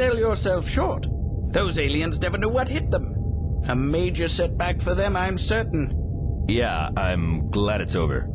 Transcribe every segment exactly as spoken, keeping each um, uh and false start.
sell yourself short. Those aliens never knew what hit them. A major setback for them, I'm certain. Yeah, I'm glad it's over.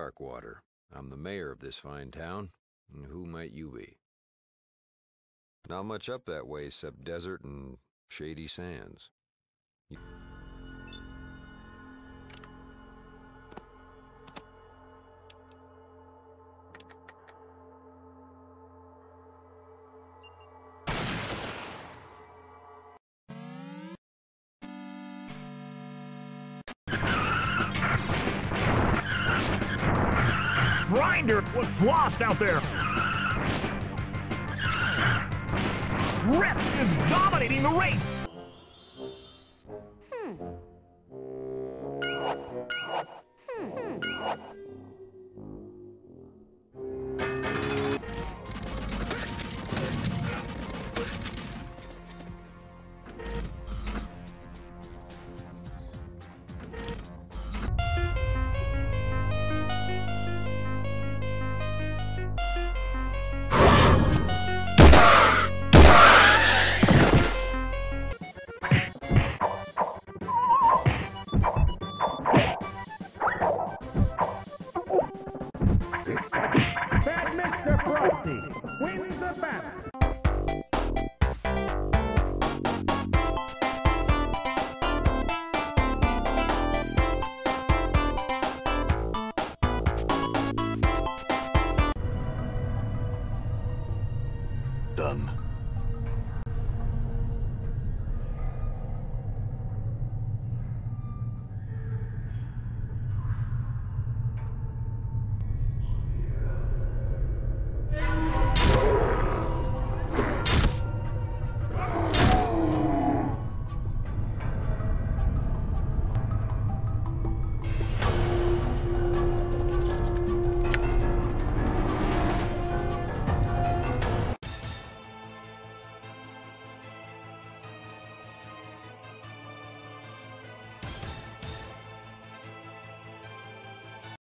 Darkwater. I'm the mayor of this fine town. And who might you be? Not much up that way except desert and shady sands. You Grinder, what's lost out there? Rip is dominating the race! Hmm. Hmm.